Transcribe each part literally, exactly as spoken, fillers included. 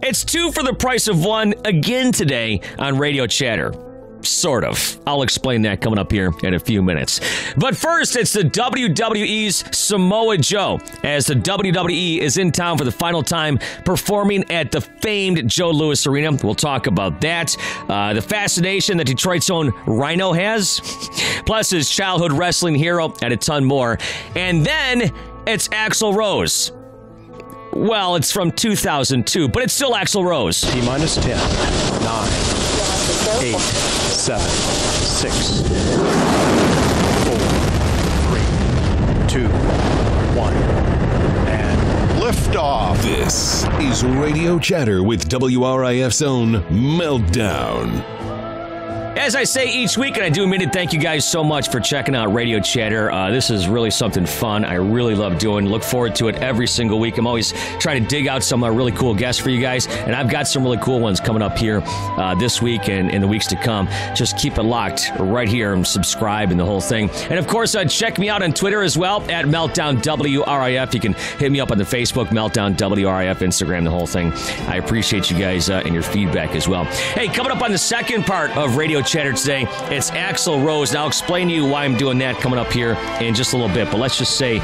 It's two for the price of one again today on Radio Chatter. Sort of. I'll explain that coming up here in a few minutes. But first, it's the W W E's Samoa Joe, as the W W E is in town for the final time, performing at the famed Joe Louis Arena. We'll talk about that. Uh, the fascination that Detroit's own Rhino has, plus his childhood wrestling hero, and a ton more. And then it's Axl Rose. Well, it's from two thousand two, but it's still Axl Rose. T minus ten, nine, eight, seven, six, four, three, two, one, and liftoff. This is Radio Chatter with W R I F's own Meltdown. As I say each week, and I do mean it, thank you guys so much for checking out Radio Chatter. Uh, this is really something fun. I really love doing. Look forward to it every single week. I'm always trying to dig out some uh, really cool guests for you guys, and I've got some really cool ones coming up here uh, this week and in the weeks to come. Just keep it locked right here and subscribe and the whole thing. And, of course, uh, check me out on Twitter as well, at Meltdown W R I F. You can hit me up on the Facebook, Meltdown W R I F, Instagram, the whole thing. I appreciate you guys uh, and your feedback as well. Hey, coming up on the second part of Radio Chatter, Chatter today, it's Axl Rose, and I'll explain to you why I'm doing that coming up here in just a little bit. But let's just say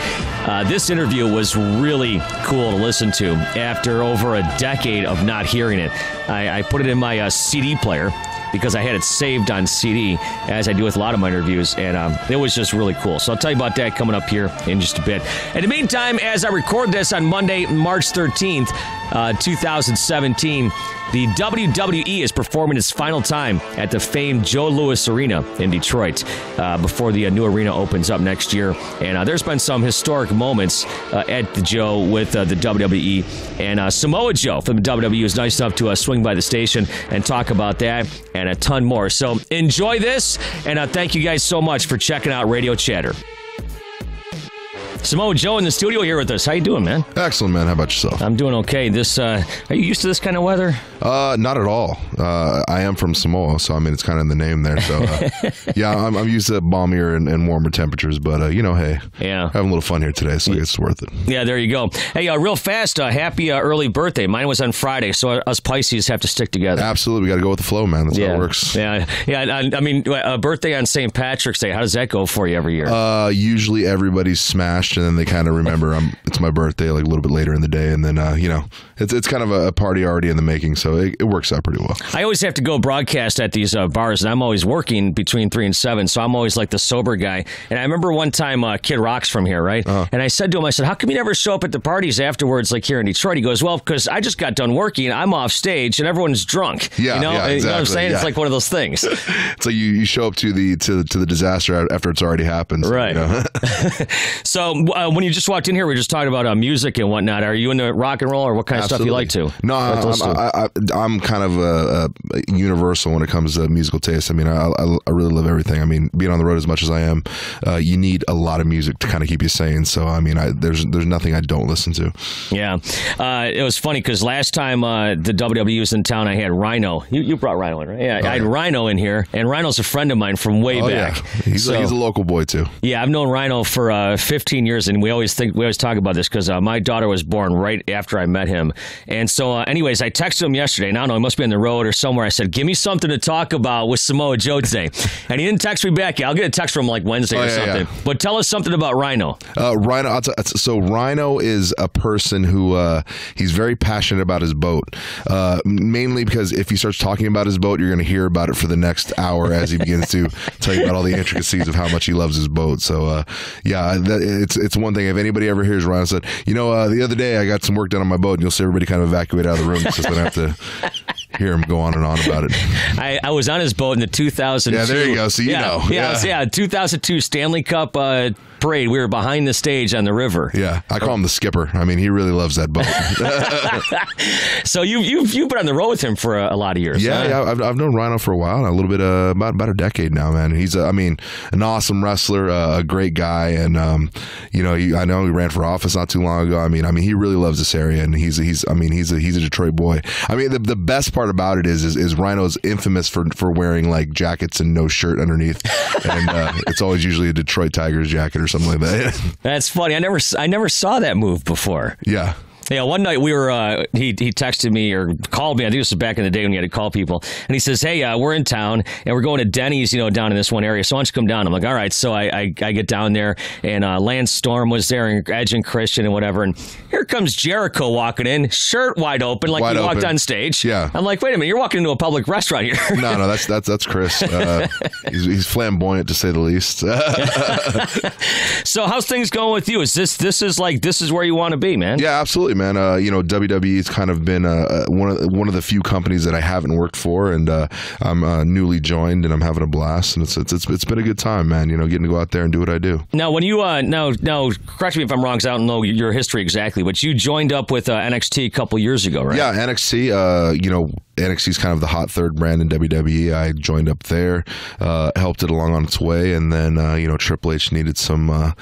uh, this interview was really cool to listen to after over a decade of not hearing it. I, I put it in my uh, C D player because I had it saved on C D, as I do with a lot of my interviews, and um, it was just really cool. So I'll tell you about that coming up here in just a bit. In the meantime, as I record this on Monday, March thirteenth, uh, two thousand seventeen, the W W E is performing its final time at the famed Joe Louis Arena in Detroit uh, before the uh, new arena opens up next year. And uh, there's been some historic moments uh, at the Joe with uh, the W W E. And uh, Samoa Joe from the W W E was nice enough to uh, swing by the station and talk about that and a ton more. So enjoy this, and uh, thank you guys so much for checking out Radio Chatter. Samoa Joe in the studio here with us. How you doing, man? Excellent, man. How about yourself? I'm doing okay. This, uh, are you used to this kind of weather? Uh, not at all. Uh, I am from Samoa, so I mean it's kind of in the name there. So uh, yeah, I'm, I'm used to balmier and, and warmer temperatures, but uh, you know, hey, yeah, having a little fun here today, so yeah. It's worth it. Yeah, there you go. Hey, uh, real fast, uh, happy uh, early birthday. Mine was on Friday, so us Pisces have to stick together. Absolutely, we got to go with the flow, man. That's yeah. how it works. Yeah, yeah. I, I mean, a birthday on Saint Patrick's Day. How does that go for you every year? Uh, usually everybody's smashed. And then they kind of remember I'm, it's my birthday like a little bit later in the day, and then uh, you know it's it's kind of a party already in the making, so it, it works out pretty well. I always have to go broadcast at these uh, bars, and I'm always working between three and seven, so I'm always like the sober guy. And I remember one time uh, Kid Rock's from here, right? Uh-huh. And I said to him, I said, "How come you never show up at the parties afterwards, like here in Detroit?" He goes, "Well, because I just got done working, I'm off stage, and everyone's drunk." Yeah, you know, yeah, exactly. You know what I'm saying? Yeah. It's like one of those things. It's like you, you show up to the to to the disaster after it's already happened, right? You know? So. Uh, when you just walked in here, we were just talking about uh, music and whatnot. Are you into rock and roll, or what kind Absolutely. of stuff you like to? No, I, I'm, I, I, I'm kind of a, a universal when it comes to musical taste. I mean, I, I, I really love everything. I mean, being on the road as much as I am, uh, you need a lot of music to kind of keep you sane. So, I mean, I, there's there's nothing I don't listen to. Yeah. Uh, it was funny because last time uh, the W W E was in town, I had Rhino. You, you brought Rhino in, right? Yeah, oh, I had yeah. Rhino in here, and Rhino's a friend of mine from way oh, back. Yeah. He's, so, a, he's a local boy, too. Yeah, I've known Rhino for uh, fifteen years. And we always think we always talk about this because uh, my daughter was born right after I met him. And so, uh, anyways, I texted him yesterday. And I don't know, he must be on the road or somewhere. I said, "Give me something to talk about with Samoa Joe today." And he didn't text me back yet. I'll get a text from him like Wednesday oh, or yeah, something. Yeah. But tell us something about Rhino. Uh, Rhino. T- so Rhino is a person who uh, he's very passionate about his boat, uh, mainly because if he starts talking about his boat, you're going to hear about it for the next hour as he begins to tell you about all the intricacies of how much he loves his boat. So, uh, yeah, that, it's. It's one thing if anybody ever hears Ryan said, you know, uh, the other day I got some work done on my boat, and you'll see everybody kind of evacuate out of the room because then I have to hear him go on and on about it. I, I was on his boat in the two thousand two. Yeah, there you go. So you yeah, know. Yeah, yeah. yeah, two thousand two Stanley Cup uh, parade. We were behind the stage on the river. Yeah, I call him the skipper. I mean, he really loves that boat. So you, you've you've been on the road with him for a, a lot of years. Yeah, huh? yeah I've, I've known Rhino for a while, a little bit, uh, about about a decade now, man. He's, uh, I mean, an awesome wrestler, uh, a great guy, and um, you know, he, I know he ran for office not too long ago. I mean, I mean, he really loves this area, and he's he's. I mean, he's a he's a Detroit boy. I mean, the the best part about it is is, is Rhino's infamous for, for wearing like jackets and no shirt underneath, and uh, it's always usually a Detroit Tigers jacket or something like that. That's funny. I never I never saw that move before. Yeah. Yeah, one night we were, uh, he he texted me or called me. I think this was back in the day when you had to call people. And he says, hey, uh, we're in town and we're going to Denny's, you know, down in this one area. So why don't you come down? I'm like, all right. So I I, I get down there and uh, Lance Storm was there and Edge and Christian and whatever. And here comes Jericho walking in, shirt wide open, like wide he walked open. on stage. Yeah. I'm like, wait a minute, you're walking into a public restaurant here. no, no, that's that's that's Chris. Uh, he's, he's flamboyant to say the least. So how's things going with you? Is this this is like this is where you want to be, man? Yeah, absolutely. Man, uh, you know, W W E's kind of been uh, one of the, one of the few companies that I haven't worked for, and uh, I'm uh, newly joined, and I'm having a blast, and it's, it's it's it's been a good time, man. You know, getting to go out there and do what I do. Now, when you uh, now now correct me if I'm wrong, because I don't know your history exactly, but you joined up with uh, N X T a couple years ago, right? Yeah, N X T. Uh, you know, N X T's kind of the hot third brand in W W E. I joined up there, uh, helped it along on its way, and then uh, you know, Triple H needed some uh,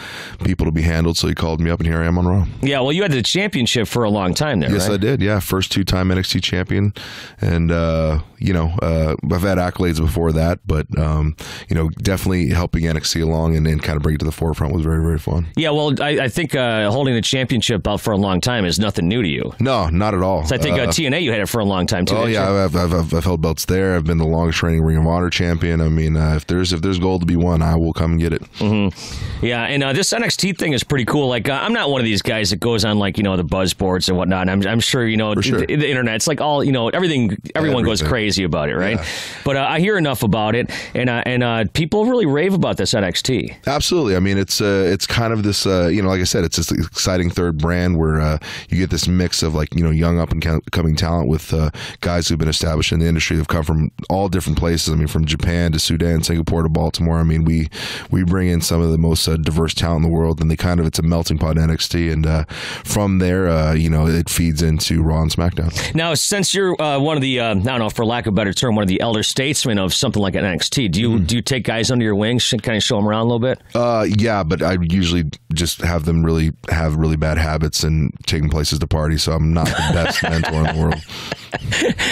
people to be handled, so he called me up, and here I am on Raw. Yeah, well, you had the championship for a long time there, yes, right? I did, yeah. First two-time N X T champion. And, uh, you know, uh, I've had accolades before that, but, um, you know, definitely helping N X T along and, and kind of bring it to the forefront was very, very fun. Yeah, well, I, I think uh, holding the championship out for a long time is nothing new to you. No, not at all. So I think uh, uh, T N A, you had it for a long time, too. Oh, yeah, I've, I've, I've, I've held belts there. I've been the longest reigning Ring of Honor champion. I mean, uh, if there's if there's gold to be won, I will come and get it. Mm-hmm. Yeah, and uh, this N X T thing is pretty cool. Like, uh, I'm not one of these guys that goes on, like, you know, the buzz sports and whatnot. I'm, I'm sure, you know, sure. The, the internet, it's like all, you know, everything, everyone everything. goes crazy about it, right? Yeah. But uh, I hear enough about it, and uh, and uh, people really rave about this N X T. Absolutely. I mean, it's uh, it's kind of this, uh, you know, like I said, it's this exciting third brand where uh, you get this mix of, like, you know, young up-and-coming talent with uh, guys who've been established in the industry who've come from all different places. I mean, from Japan to Sudan, Singapore to Baltimore. I mean, we, we bring in some of the most uh, diverse talent in the world, and they kind of, it's a melting pot in N X T, and uh, from there, uh, Uh, you know, it feeds into Raw and SmackDown. Now, since you're uh, one of the, uh, I don't know, for lack of a better term, one of the elder statesmen of something like an N X T, do you mm-hmm. do you take guys under your wings and kind of show them around a little bit? Uh, yeah, but I usually just have them really have really bad habits and take them places to party, so I'm not the best mentor in the world.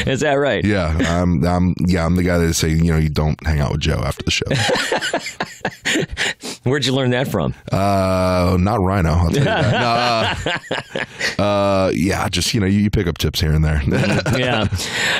Is that right? Yeah, I'm, I'm, yeah, I'm the guy that say, you know, you don't hang out with Joe after the show. Where'd you learn that from? Uh, not Rhino, I'll tell you that. No, uh, Uh, yeah, just, you know, you, you pick up tips here and there. yeah.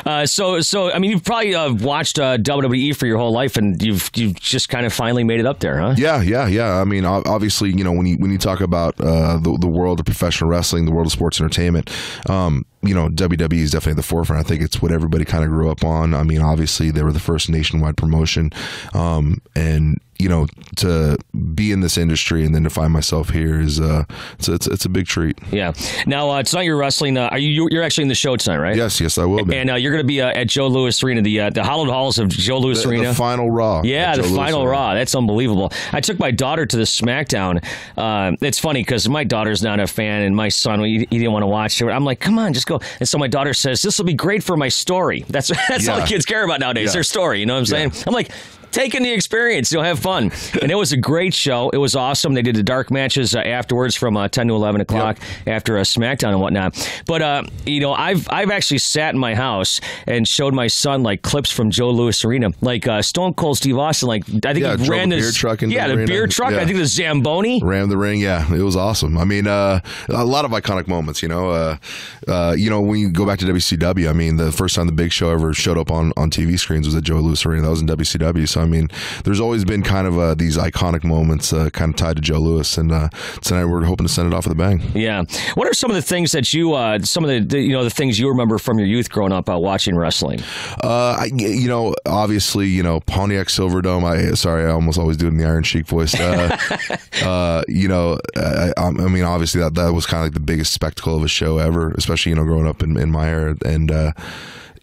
Uh, so, so I mean, you've probably uh, watched uh, W W E for your whole life, and you've you've just kind of finally made it up there, huh? Yeah, yeah, yeah. I mean, obviously, you know, when you when you talk about uh, the the world of professional wrestling, the world of sports entertainment, um, you know, W W E is definitely at the forefront. I think it's what everybody kind of grew up on. I mean, obviously, they were the first nationwide promotion, um, and you know, to be in this industry and then to find myself here is uh, it's it's, it's a big treat. Yeah. Now uh, tonight you're wrestling. Uh, are you you're actually in the show tonight, right? Yes, yes, I will be. And uh, you're going to be uh, at Joe Louis Arena, the uh, the hallowed halls of Joe Louis the, Arena, the final Raw. Yeah, the Joe final Raw. Arena. That's unbelievable. I took my daughter to the SmackDown. Uh, it's funny because my daughter's not a fan, and my son he, he didn't want to watch it. I'm like, come on, just go. And so my daughter says, "This will be great for my story." That's that's yeah. all the kids care about nowadays. Yeah. Their story. You know what I'm yeah. saying? I'm like, taking the experience, you'll have fun. And it was a great show. It was awesome. They did the dark matches uh, afterwards from uh, ten to eleven o'clock yep. after a SmackDown and whatnot. But, uh, you know, I've I've actually sat in my house and showed my son, like, clips from Joe Louis Arena. Like, uh, Stone Cold Steve Austin, like, I think yeah, he ran the beer truck. Yeah, the, the beer truck. Yeah. I think the Zamboni. Ran the ring. Yeah, it was awesome. I mean, uh, a lot of iconic moments, you know. Uh, uh, you know, when you go back to W C W, I mean, the first time the Big Show ever showed up on, on T V screens was at Joe Louis Arena. That was in W C W. So I mean, there's always been kind of uh, these iconic moments uh, kind of tied to Joe Louis, and uh, tonight we're hoping to send it off with a bang. Yeah. What are some of the things that you, uh, some of the, the, you know, the things you remember from your youth growing up uh, watching wrestling? Uh, I, you know, obviously, you know, Pontiac Silverdome. I sorry, I almost always do it in the Iron Sheik voice. Uh, uh, you know, I, I mean, obviously that that was kind of like the biggest spectacle of a show ever, especially you know growing up in, in my era, and. Uh,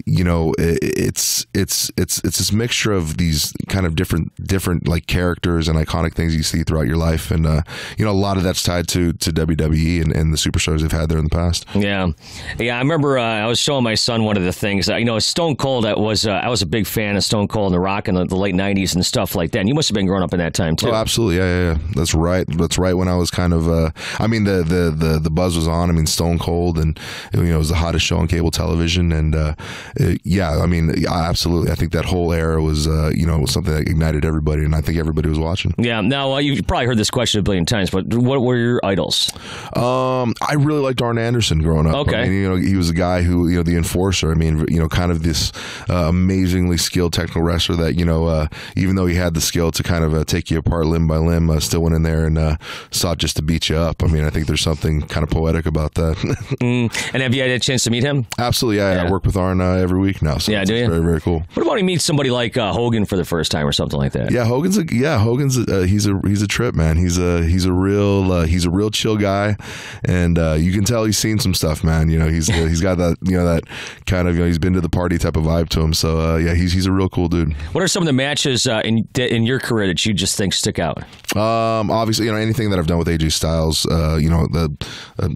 You know, it's it's it's it's this mixture of these kind of different different like characters and iconic things you see throughout your life, and uh, you know, a lot of that's tied to to W W E and, and the superstars they've had there in the past. Yeah, yeah. I remember uh, I was showing my son one of the things that, you know, Stone Cold. I was uh, I was a big fan of Stone Cold and The Rock in the, the late nineties and stuff like that. And you must have been growing up in that time too. Oh, absolutely. Yeah, yeah, yeah. That's right. That's right. When I was kind of, uh, I mean, the, the the the buzz was on. I mean, Stone Cold, and you know, it was the hottest show on cable television, and. Uh, uh, yeah, I mean, absolutely. I think that whole era was, uh, you know, was something that ignited everybody, and I think everybody was watching. Yeah. Now, uh, you've probably heard this question a billion times, but what were your idols? Um, I really liked Arn Anderson growing up. Okay. I mean, you know, he was a guy who, you know, the enforcer. I mean, you know, kind of this uh, amazingly skilled technical wrestler that, you know, uh, even though he had the skill to kind of uh, take you apart limb by limb, uh, still went in there and uh, sought just to beat you up. I mean, I think there's something kind of poetic about that. Mm. And have you had a chance to meet him? Absolutely. I, yeah. I work with Arn uh, every week now. So yeah, do you? Very, very cool. What about when he meets somebody like uh, Hogan for the first time or something like that? Yeah, Hogan's a, yeah, Hogan's a, uh, he's a he's a trip, man. He's a he's a real uh, he's a real chill guy, and uh, you can tell he's seen some stuff, man. You know, he's uh, he's got that, you know, that kind of, you know, he's been to the party type of vibe to him. So uh, yeah, he's he's a real cool dude. What are some of the matches uh, in in your career that you just think stick out? Um, obviously, you know, anything that I've done with A J Styles, uh, you know, the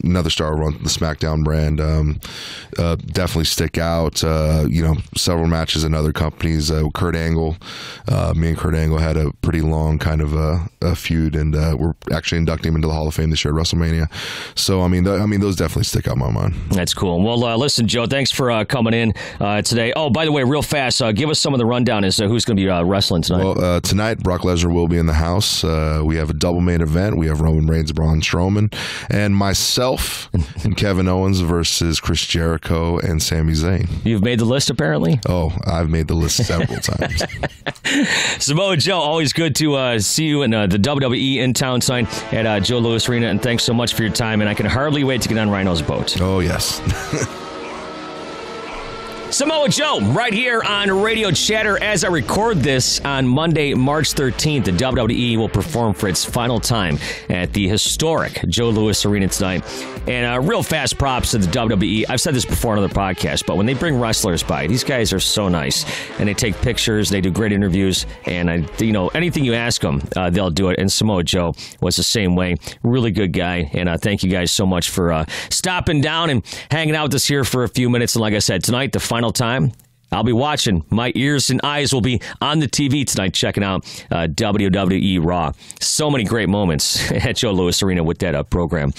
another star on the SmackDown brand, um, uh, definitely stick out. Uh, you know, several matches in other companies. Uh, Kurt Angle, uh, me and Kurt Angle had a pretty long kind of a, a feud, and uh, we're actually inducting him into the Hall of Fame this year at WrestleMania. So I mean, th I mean, those definitely stick out in my mind. That's cool. Well, uh, listen, Joe, thanks for uh, coming in uh, today. Oh, by the way, real fast, uh, give us some of the rundown as to who's going to be uh, wrestling tonight. Well, uh, tonight Brock Lesnar will be in the house. Uh, we have a double main event. We have Roman Reigns, Braun Strowman, and myself and Kevin Owens versus Chris Jericho and Sami Zayn. You've made the list, apparently. Oh, I've made the list several times. Samoa Joe, always good to uh, see you in uh, the W W E in town sign at uh, Joe Louis Arena, and thanks so much for your time. And I can hardly wait to get on Rhino's boat. Oh yes. Samoa Joe right here on Radio Chatter. As I record this on Monday, March thirteenth, the W W E will perform for its final time at the historic Joe Louis Arena tonight. And uh, real fast props to the W W E. I've said this before on other podcasts, but when they bring wrestlers by, these guys are so nice. And they take pictures, they do great interviews, and I, you know, anything you ask them, uh, they'll do it. And Samoa Joe was the same way. Really good guy. And uh, thank you guys so much for uh, stopping down and hanging out with us here for a few minutes. And like I said, tonight, the final time, I'll be watching. My ears and eyes will be on the T V tonight checking out uh, W W E Raw. So many great moments at Joe Louis Arena with that uh, program.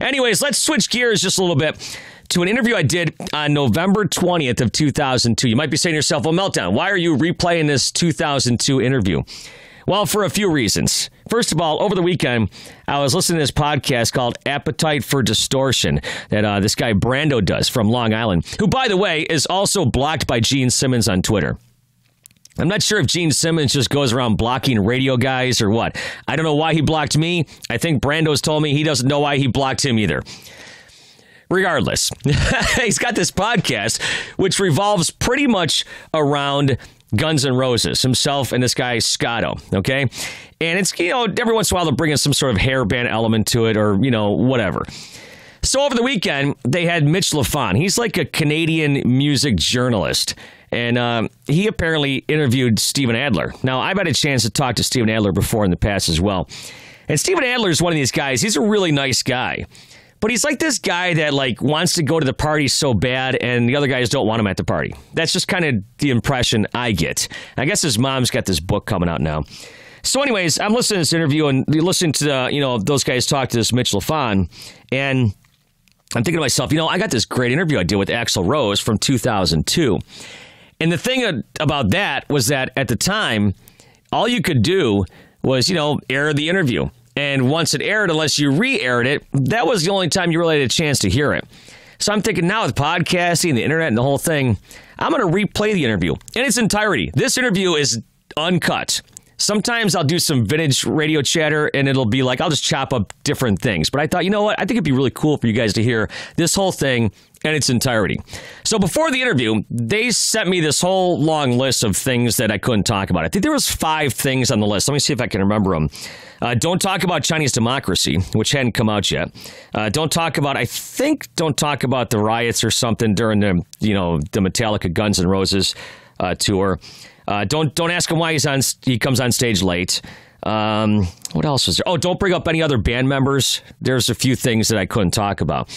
Anyways, let's switch gears just a little bit to an interview I did on November twentieth of two thousand two. You might be saying to yourself, well, Meltdown, why are you replaying this two thousand two interview? Well, for a few reasons. First of all, over the weekend, I was listening to this podcast called Appetite for Distortion that uh, this guy Brando does from Long Island, who, by the way, is also blocked by Gene Simmons on Twitter. I'm not sure if Gene Simmons just goes around blocking radio guys or what. I don't know why he blocked me. I think Brando's told me he doesn't know why he blocked him either. Regardless, he's got this podcast which revolves pretty much around Guns N' Roses, himself and this guy Scotto, okay? And it's, you know, every once in a while they'll bring in some sort of hair band element to it or, you know, whatever. So over the weekend, they had Mitch Lafon. He's like a Canadian music journalist. And um, he apparently interviewed Stephen Adler. Now, I've had a chance to talk to Stephen Adler before in the past as well. And Stephen Adler is one of these guys. He's a really nice guy. But he's like this guy that, like, wants to go to the party so bad and the other guys don't want him at the party. That's just kind of the impression I get. I guess his mom's got this book coming out now. So anyways, I'm listening to this interview and listening to, uh, you know, those guys talk to this Mitch Lafon. And I'm thinking to myself, you know, I got this great interview I did with Axl Rose from two thousand two. And the thing about that was that at the time, all you could do was, you know, air the interview. And once it aired, unless you re-aired it, that was the only time you really had a chance to hear it. So I'm thinking now with podcasting, the internet, and the whole thing, I'm going to replay the interview in its entirety. This interview is uncut. Sometimes I'll do some vintage radio chatter, and it'll be like, I'll just chop up different things. But I thought, you know what? I think it'd be really cool for you guys to hear this whole thing in its entirety. So before the interview, they sent me this whole long list of things that I couldn't talk about. I think there was five things on the list. Let me see if I can remember them. Uh, don't talk about Chinese Democracy, which hadn't come out yet. Uh, don't talk about, I think, don't talk about the riots or something during the, you know, the Metallica Guns N' Roses uh, tour. Uh, don't don't ask him why he's on. He comes on stage late. Um, what else was there? Oh, don't bring up any other band members. There's a few things that I couldn't talk about.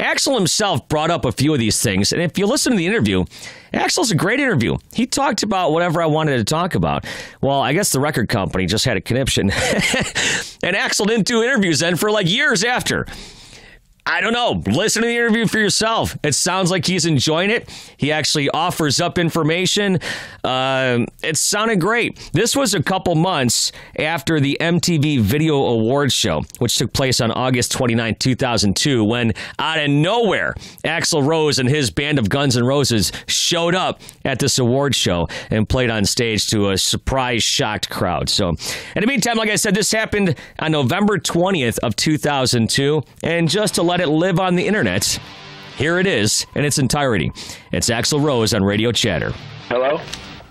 Axl himself brought up a few of these things. And if you listen to the interview, Axl's a great interview. He talked about whatever I wanted to talk about. Well, I guess the record company just had a conniption. And Axl didn't do interviews then for like years after. I don't know. Listen to the interview for yourself. It sounds like he's enjoying it. He actually offers up information. Uh, it sounded great. This was a couple months after the M T V Video Awards show, which took place on August twenty-ninth, two thousand two, when out of nowhere, Axl Rose and his band of Guns N' Roses showed up at this award show and played on stage to a surprised, shocked crowd. So, in the meantime, like I said, this happened on November twentieth of two thousand two, and just to let it live on the internet, here it is in its entirety. It's Axl Rose on Radio Chatter. Hello?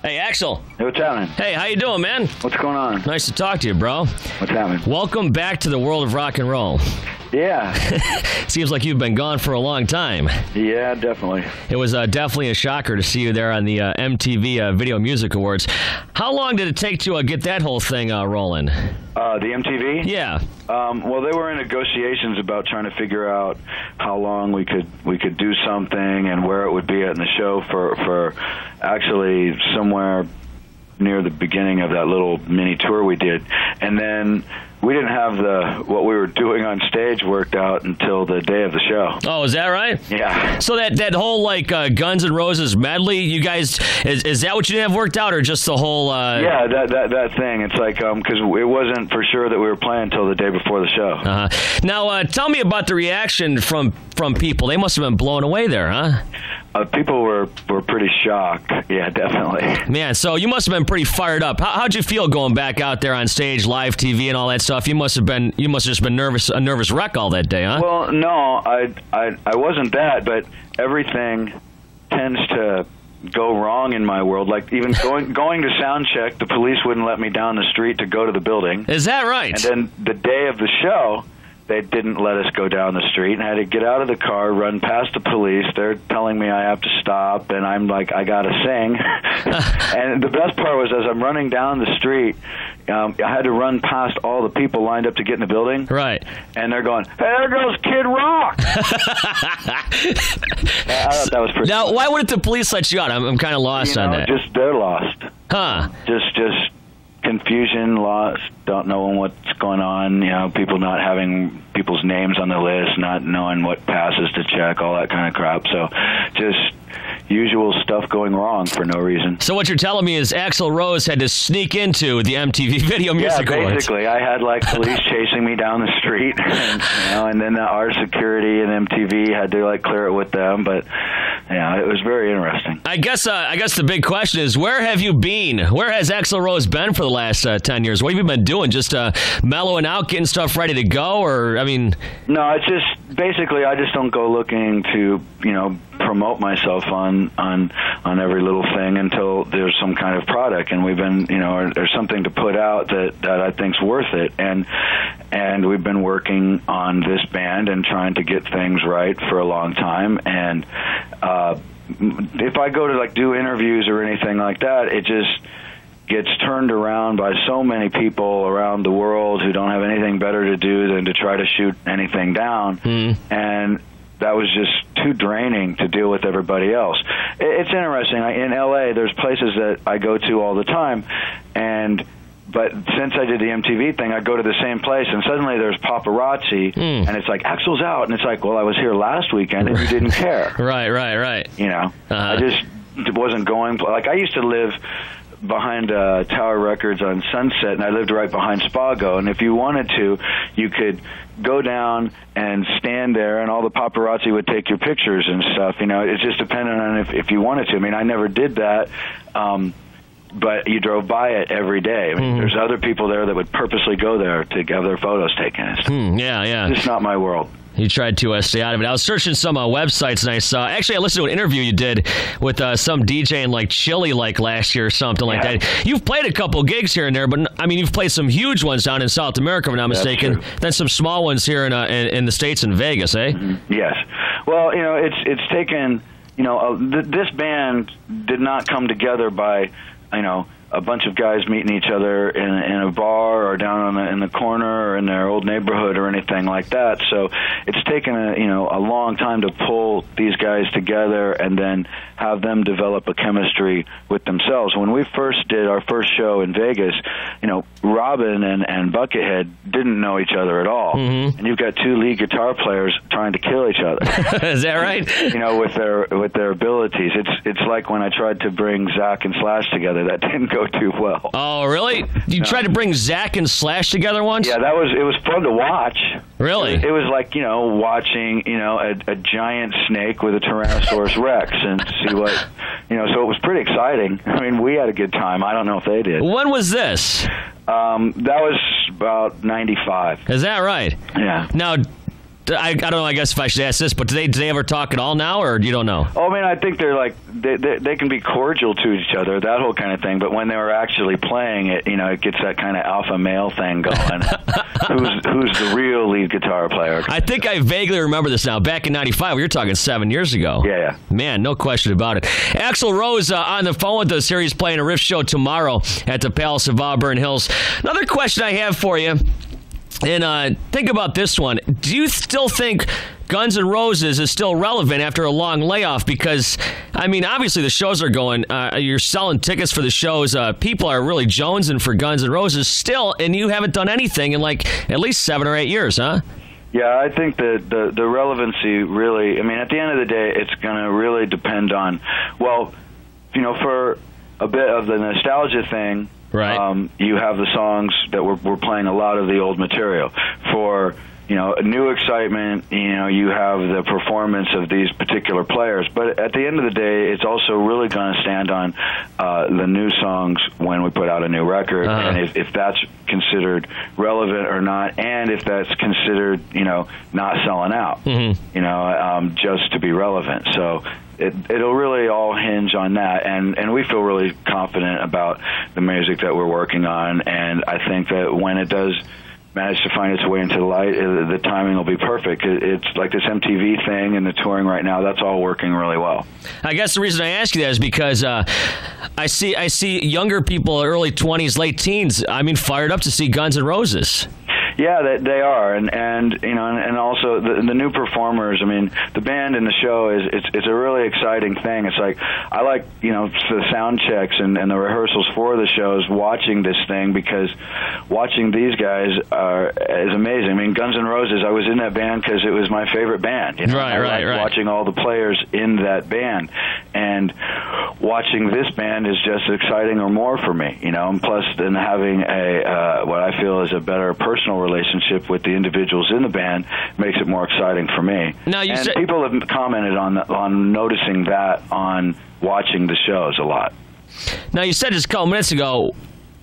Hey, Axl. What's happening? Hey, how you doing, man? What's going on? Nice to talk to you, bro. What's happening? Welcome back to the world of rock and roll. Yeah. Seems like you've been gone for a long time. Yeah, definitely. It was uh, definitely a shocker to see you there on the uh, M T V uh, Video Music Awards. How long did it take to uh, get that whole thing uh, rolling? Uh, the M T V? Yeah. Um, well, they were in negotiations about trying to figure out how long we could we could do something and where it would be at in the show for, for actually somewhere near the beginning of that little mini tour we did. And then we didn't have the what we were doing on stage worked out until the day of the show. Oh, is that right? Yeah. So that, that whole, like, uh, Guns N' Roses medley, you guys, is, is that what you didn't have worked out, or just the whole... Uh... Yeah, that, that that thing. It's like, um, because it wasn't for sure that we were playing until the day before the show. Uh-huh. Now, uh, tell me about the reaction from, from people. They must have been blown away there, huh? Uh, people were, were pretty shocked. Yeah, definitely. Man, so you must have been pretty fired up. How, how'd you feel going back out there on stage, live T V and all that stuff? You must have been, you must have just been nervous, a nervous wreck all that day, huh? Well, no, I, I, I wasn't that, but everything tends to go wrong in my world. Like, even going going to sound check, the police wouldn't let me down the street to go to the building. Is that right? And then the day of the show, they didn't let us go down the street, and I had to get out of the car, run past the police. They're telling me I have to stop, and I'm like, I gotta sing. And the best part was, as I'm running down the street, um, I had to run past all the people lined up to get in the building. Right. And they're going, hey, there goes Kid Rock! I thought that was pretty Now, funny. Why wouldn't the police let you out? I'm, I'm kind of lost you on know, that. Just, they're lost. Huh. Just, just... confusion, lost, don't knowing what's going on, you know, people not having people's names on the list, not knowing what passes to check, all that kind of crap. So just usual stuff going wrong for no reason. So what you're telling me is Axl Rose had to sneak into the M T V Video Music Awards. Yeah, basically. I had, like, police chasing me down the street, and, you know, and then our security and M T V had to, like, clear it with them, but... yeah, it was very interesting. I guess uh, I guess the big question is, where have you been? Where has Axl Rose been for the last uh, ten years? What have you been doing? Just uh, mellowing out, getting stuff ready to go, or I mean? No, it's just basically I just don't go looking to you know promote myself on on on every little thing until there's some kind of product, and we've been you know or, or something to put out that that I think's worth it, and and we've been working on this band and trying to get things right for a long time, and. Uh, Uh, if I go to like do interviews or anything like that, it just gets turned around by so many people around the world who don't have anything better to do than to try to shoot anything down. Mm. And that was just too draining to deal with everybody else. It's interesting. In L A, there's places that I go to all the time, and but since I did the M T V thing, I go to the same place, and suddenly there's paparazzi, mm. and it's like, Axl's out. And it's like, well, I was here last weekend, and you didn't care. Right, right, right. You know, uh-huh. I just wasn't going. Like, I used to live behind uh, Tower Records on Sunset, and I lived right behind Spago. And if you wanted to, you could go down and stand there, and all the paparazzi would take your pictures and stuff. You know, it's just dependent on if, if you wanted to. I mean, I never did that. Um But you drove by it every day. I mean, mm. There's other people there that would purposely go there to have their photos taken. Mm, yeah, yeah. It's not my world. You tried to uh, stay out of it. I was searching some uh, websites, and I saw... Actually, I listened to an interview you did with uh, some D J in, like, Chile, like, last year or something yeah. like that. You've played a couple gigs here and there, but, I mean, you've played some huge ones down in South America, if I'm not That's mistaken, true. Then some small ones here in, uh, in, in the States and Vegas, eh? Mm-hmm. Yes. Well, you know, it's, it's taken... You know, uh, th this band did not come together by... you know, a bunch of guys meeting each other in, in a bar or down on the, in the corner or in their old neighborhood or anything like that. So it's taken a you know a long time to pull these guys together and then have them develop a chemistry with themselves. When we first did our first show in Vegas, you know, Robin and, and Buckethead didn't know each other at all, mm-hmm. and you've got two lead guitar players trying to kill each other. Is that right? You know, with their with their abilities, it's it's like when I tried to bring Zakk and Slash together, that didn't go too well. Oh, really? You no. tried to bring Zakk and Slash together once? Yeah, that was it was fun to watch. Really? It, it was like you know watching you know a, a giant snake with a Tyrannosaurus Rex and see what you know. So it was pretty exciting. I mean, we had a good time. I don't know if they did. When was this? Um, that was about ninety-five. Is that right? Yeah. Now, I, I don't know, I guess if I should ask this, but do they, do they ever talk at all now, or you don't know? Oh, man, I think they're like, they, they, they can be cordial to each other, that whole kind of thing, but when they were actually playing it, you know, it gets that kind of alpha male thing going. who's, who's the real lead guitar player? I think I vaguely remember this now. Back in ninety-five, we were talking seven years ago. Yeah, yeah. Man, no question about it. Axl Rose uh, on the phone with us here. He's playing a riff show tomorrow at the Palace of Auburn Hills. Another question I have for you. And uh, think about this one. Do you still think Guns N' Roses is still relevant after a long layoff? Because, I mean, obviously the shows are going. Uh, you're selling tickets for the shows. Uh, people are really jonesing for Guns N' Roses still, and you haven't done anything in, like, at least seven or eight years, huh? Yeah, I think that the, the relevancy really, I mean, at the end of the day, it's going to really depend on, well, you know, for a bit of the nostalgia thing, right. Um, you have the songs that we're, we're playing a lot of the old material. For you know new excitement, you know you have the performance of these particular players. But at the end of the day, it's also really going to stand on uh, the new songs when we put out a new record, uh-huh. and if, if that's considered relevant or not, and if that's considered you know not selling out, mm-hmm. you know um, just to be relevant. So. It, it'll really all hinge on that, and, and we feel really confident about the music that we're working on, and I think that when it does manage to find its way into the light, the timing will be perfect. It, it's like this M T V thing and the touring right now, that's all working really well. I guess the reason I ask you that is because uh, I see I see younger people, early twenties, late teens, I mean, fired up to see Guns N' Roses. Yeah, they, they are, and and you know, and, and also the, the new performers. I mean, the band and the show is it's it's a really exciting thing. It's like I like you know the sound checks and, and the rehearsals for the shows. Watching this thing because watching these guys are is amazing. I mean, Guns N' Roses. I was in that band because it was my favorite band. You know? Right, I right, like right. Watching all the players in that band, and watching this band is just exciting or more for me. You know, and plus then having a uh, what I feel is a better personal relationship relationship with the individuals in the band makes it more exciting for me. Now you and say, people have commented on the, on noticing that on watching the shows a lot. Now you said just a couple minutes ago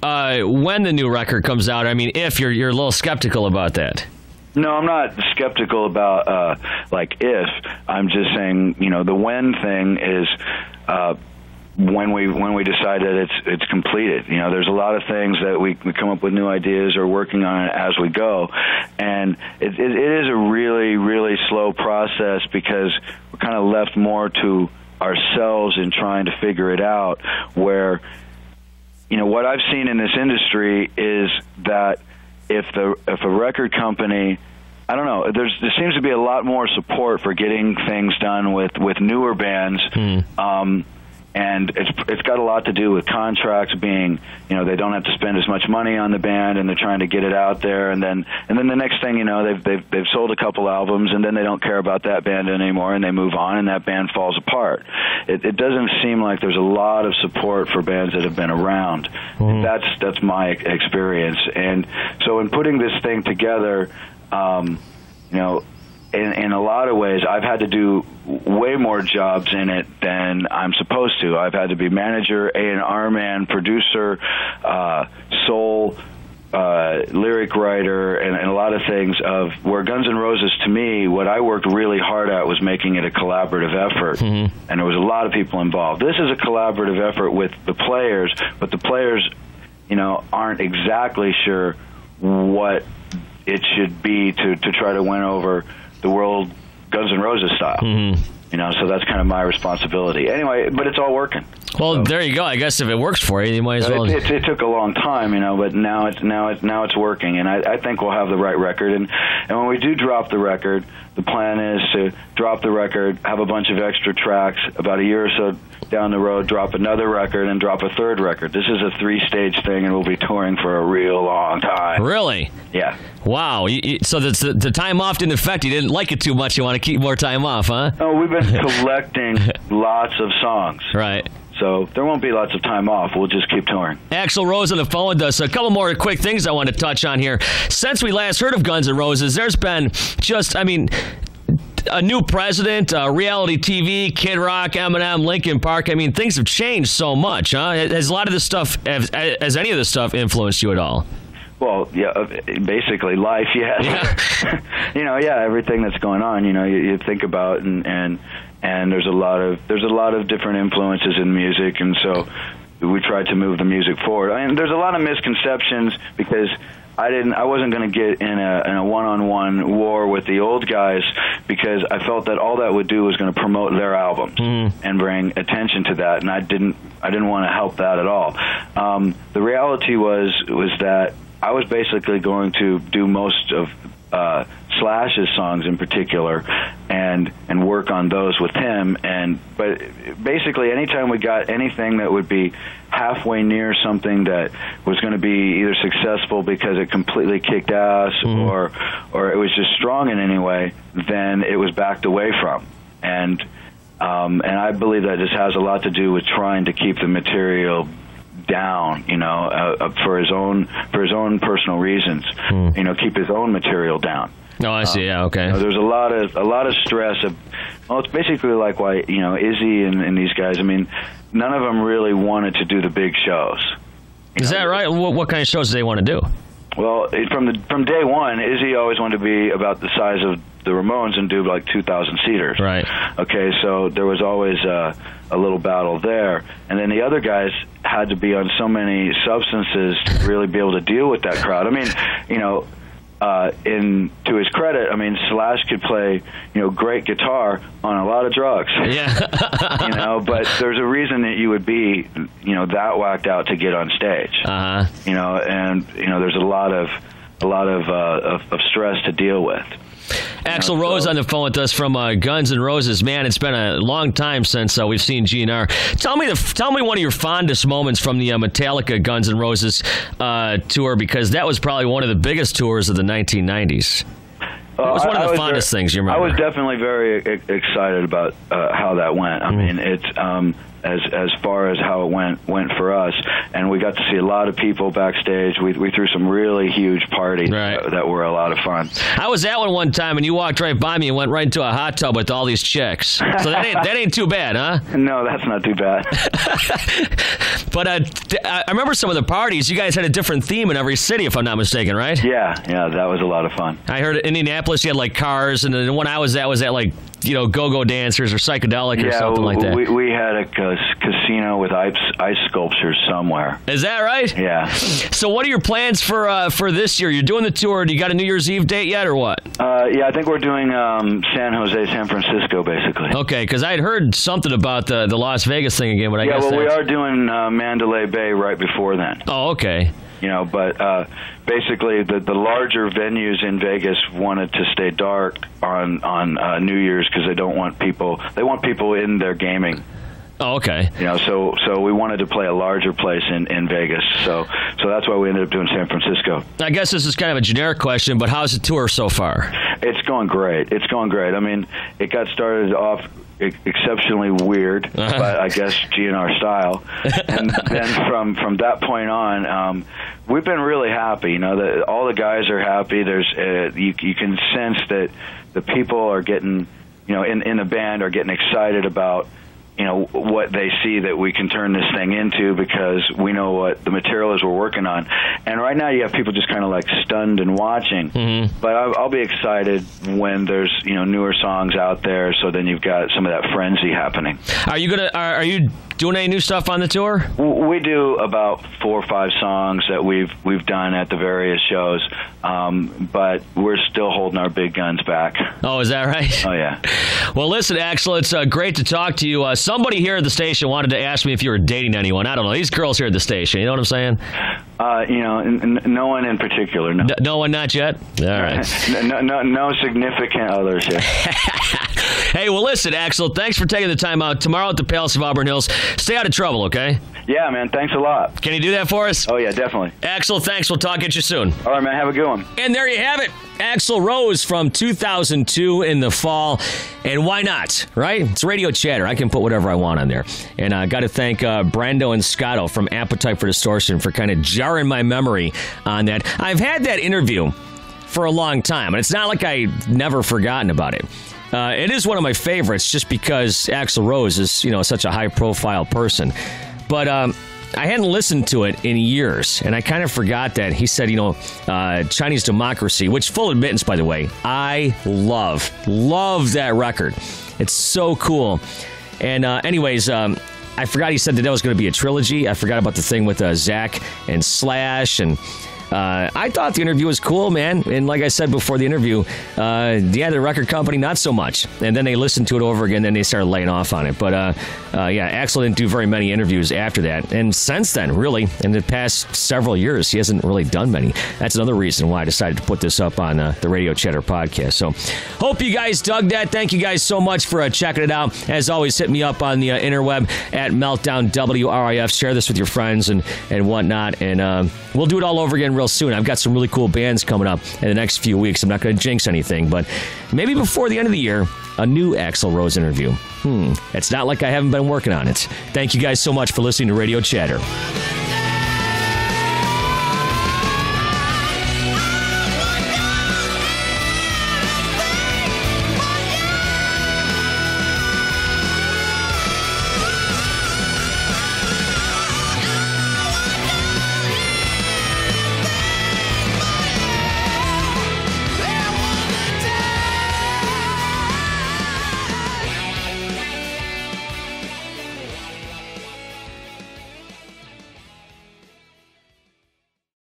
uh, when the new record comes out. I mean, if you're you're a little skeptical about that. No, I'm not skeptical about uh, like if. I'm just saying you know the when thing is. Uh, when we when we decide that it's it's completed. You know, there's a lot of things that we, we come up with new ideas or working on it as we go. And it, it, it is a really, really slow process because we're kind of left more to ourselves in trying to figure it out where, you know, what I've seen in this industry is that if the if a record company I don't know. There's, there seems to be a lot more support for getting things done with, with newer bands. Mm. Um And it's it's got a lot to do with contracts being, you know, they don't have to spend as much money on the band, and they're trying to get it out there. And then and then the next thing you know, they've they've they've sold a couple albums, and then they don't care about that band anymore, and they move on, and that band falls apart. It, it doesn't seem like there's a lot of support for bands that have been around. Mm. That's that's my experience. And so in putting this thing together, um, you know. In, in a lot of ways, I've had to do way more jobs in it than I'm supposed to. I've had to be manager, A and R man, producer, uh, soul, uh, lyric writer, and, and a lot of things of where Guns N' Roses, to me, what I worked really hard at was making it a collaborative effort. Mm-hmm. And there was a lot of people involved. This is a collaborative effort with the players, but the players, you know, aren't exactly sure what it should be to, to try to win over the world Guns N' Roses style. Mm-hmm. You know, so that's kind of my responsibility. Anyway, but it's all working. Well, so, there you go. I guess if it works for you, you might as well. It, it, it took a long time, you know, but now it's now it's now it's working, and I, I think we'll have the right record. And and when we do drop the record, the plan is to drop the record, have a bunch of extra tracks. About a year or so down the road, drop another record and drop a third record. This is a three-stage thing, and we'll be touring for a real long time. Really? Yeah. Wow. So the the time off didn't affect you. You didn't like it too much. You want to keep more time off, huh? Oh, we've been collecting lots of songs. Right. So there won't be lots of time off. We'll just keep touring. Axl Rose on the phone with us. A couple more quick things I want to touch on here. Since we last heard of Guns N' Roses, there's been just, I mean, a new president, uh, reality T V, Kid Rock, Eminem, Linkin Park. I mean, things have changed so much, huh? Has a lot of this stuff, has, has any of this stuff influenced you at all? Well, yeah, basically life, yes. Yeah. You know, yeah, everything that's going on, you know, you, you think about, and, and and there's a lot of there's a lot of different influences in music, and so we try to move the music forward. I mean, there's a lot of misconceptions because I didn't I wasn't going to get in a in a one-on-one war with the old guys because I felt that all that would do was going to promote their albums mm. and bring attention to that, and I didn't I didn't want to help that at all. Um, the reality was was that I was basically going to do most of uh, Slash's songs in particular, and and work on those with him. And but basically, anytime we got anything that would be halfway near something that was going to be either successful because it completely kicked ass, mm-hmm. or or it was just strong in any way, then it was backed away from. And um, and I believe that this has a lot to do with trying to keep the material down, you know, uh, for his own for his own personal reasons, mm. you know, keep his own material down. Oh, I see. Um, yeah, okay. You know, there's a lot of a lot of stress. Of, well, it's basically like why, you know, Izzy and, and these guys. I mean, none of them really wanted to do the big shows. Is know? that right? What, what kind of shows do they want to do? Well, it, from the from day one, Izzy always wanted to be about the size of the Ramones and do like two thousand seaters. Right. Okay, so there was always a, a little battle there. And then the other guys had to be on so many substances to really be able to deal with that crowd. I mean, you know, uh, in to his credit, I mean, Slash could play, you know, great guitar on a lot of drugs. Yeah. You know, but there's a reason that you would be, you know, that whacked out to get on stage. Uh-huh. You know, and, you know, there's a lot of, a lot of, uh, of, of stress to deal with. Axl Rose on the phone with us from uh, Guns N' Roses. Man, it's been a long time since uh, we've seen G N R. Tell me the, tell me one of your fondest moments from the uh, Metallica Guns N' Roses uh, tour, because that was probably one of the biggest tours of the nineteen nineties. It was one of the fondest things you remember. I was definitely very excited about uh, how that went. I mm. mean, it's um, as as far as how it went went for us, and we got to see a lot of people backstage. We we threw some really huge parties right. that were a lot of fun. I was at one one time, and you walked right by me and went right into a hot tub with all these chicks. So that ain't that ain't too bad, huh? No, that's not too bad. But uh, I remember some of the parties. You guys had a different theme in every city, if I'm not mistaken, right? Yeah, yeah, that was a lot of fun. I heard Indianapolis. You had like cars, and then when I was at was at like you know go-go dancers or psychedelic yeah, or something like that. We, we had a casino with ice, ice sculptures somewhere. Is that right? Yeah. So what are your plans for uh, for this year? You're doing the tour. Do you got a New Year's Eve date yet, or what? Uh, yeah, I think we're doing um, San Jose, San Francisco, basically. Okay, because I had heard something about the the Las Vegas thing again, but I yeah, guess well we are doing uh, Mandalay Bay right before then. Oh, okay. You know, but uh, basically the, the larger venues in Vegas wanted to stay dark on on uh, New Year's because they don't want people. They want people in their gaming. Oh, okay. You know, so so we wanted to play a larger place in, in Vegas. So so that's why we ended up doing San Francisco. I guess this is kind of a generic question, but how's the tour so far? It's going great. It's going great. I mean, it got started off exceptionally weird, uh-huh. but I guess G N R style. And then from from that point on, um, we've been really happy. You know, the, all the guys are happy. There's uh, you, you can sense that the people are getting, you know, in in the band are getting excited about, you know, what they see that we can turn this thing into because we know what the material is we're working on. And right now you have people just kind of like stunned and watching. Mm-hmm. But I'll, I'll be excited when there's, you know, newer songs out there. So then you've got some of that frenzy happening. Are you going to, are, are you doing any new stuff on the tour? We do about four or five songs that we've, we've done at the various shows. Um, but we're still holding our big guns back. Oh, is that right? Oh yeah. Well, listen, Axl, it's uh, great to talk to you. Uh, somebody here at the station wanted to ask me if you were dating anyone. I don't know. These girls here at the station, you know what I'm saying? Uh, you know, n n no one in particular. No, D no one, not yet? All right. no, no, no significant others yet. Hey, well, listen, Axl, thanks for taking the time out. Tomorrow at the Palace of Auburn Hills. Stay out of trouble, okay? Yeah, man. Thanks a lot. Can you do that for us? Oh, yeah, definitely. Axl, thanks. We'll talk at you soon. All right, man. Have a good one. And there you have it. Axl Rose from two thousand two in the fall. And why not, right? It's radio chatter. I can put whatever I want on there. And I got to thank uh, Brando and Scotto from Appetite for Distortion for kind of jarring my memory on that. I've had that interview for a long time, and it's not like I've never forgotten about it. Uh, it is one of my favorites just because Axl Rose is, you know, such a high-profile person. But um, I hadn't listened to it in years, and I kind of forgot that. He said, you know, uh, Chinese Democracy, which, full admittance, by the way, I love, love that record. It's so cool. And uh, anyways, um, I forgot he said that that was going to be a trilogy. I forgot about the thing with uh, Zakk and Slash and... Uh, I thought the interview was cool, man. And like I said before the interview, uh, yeah, the record company, not so much. And then they listened to it over again, then they started laying off on it. But, uh, uh, yeah, Axl didn't do very many interviews after that. And since then, really, in the past several years, he hasn't really done many. That's another reason why I decided to put this up on uh, the Radio Chatter podcast. So hope you guys dug that. Thank you guys so much for uh, checking it out. As always, hit me up on the uh, interweb at Meltdown W R I F. Share this with your friends and, and whatnot. And uh, we'll do it all over again real soon. I've got some really cool bands coming up in the next few weeks. I'm not going to jinx anything, but maybe before the end of the year, a new Axl Rose interview. Hmm. It's not like I haven't been working on it. Thank you guys so much for listening to Radio Chatter.